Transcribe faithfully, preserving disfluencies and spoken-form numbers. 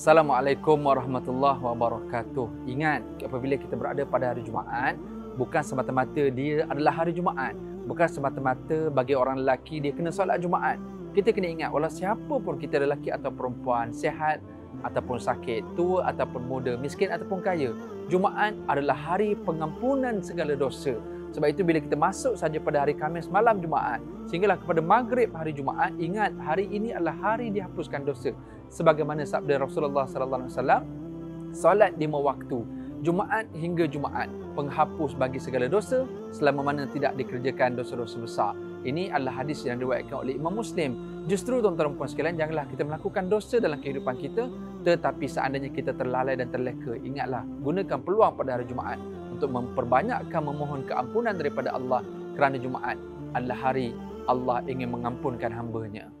Assalamualaikum warahmatullahi wabarakatuh. Ingat, apabila kita berada pada hari Jumaat, bukan semata-mata dia adalah hari Jumaat. Bukan semata-mata bagi orang lelaki dia kena solat Jumaat. Kita kena ingat, walau siapa pun kita lelaki atau perempuan, sihat ataupun sakit, tua ataupun muda, miskin ataupun kaya, Jumaat adalah hari pengampunan segala dosa. Sebab itu bila kita masuk saja pada hari Khamis malam Jumaat, sehinggalah kepada maghrib hari Jumaat, ingat hari ini adalah hari dihapuskan dosa. Sebagaimana sabda Rasulullah sallallahu alaihi wasallam, solat lima waktu, Jumaat hingga Jumaat, penghapus bagi segala dosa, selama mana tidak dikerjakan dosa-dosa besar. Ini adalah hadis yang diriwayatkan oleh Imam Muslim. Justru tuan-tuan dan puan sekalian, janganlah kita melakukan dosa dalam kehidupan kita, tetapi seandainya kita terlalai dan terleka, ingatlah, gunakan peluang pada hari Jumaat untuk memperbanyakkan memohon keampunan daripada Allah, kerana Jumaat adalah hari Allah ingin mengampunkan hamba-Nya.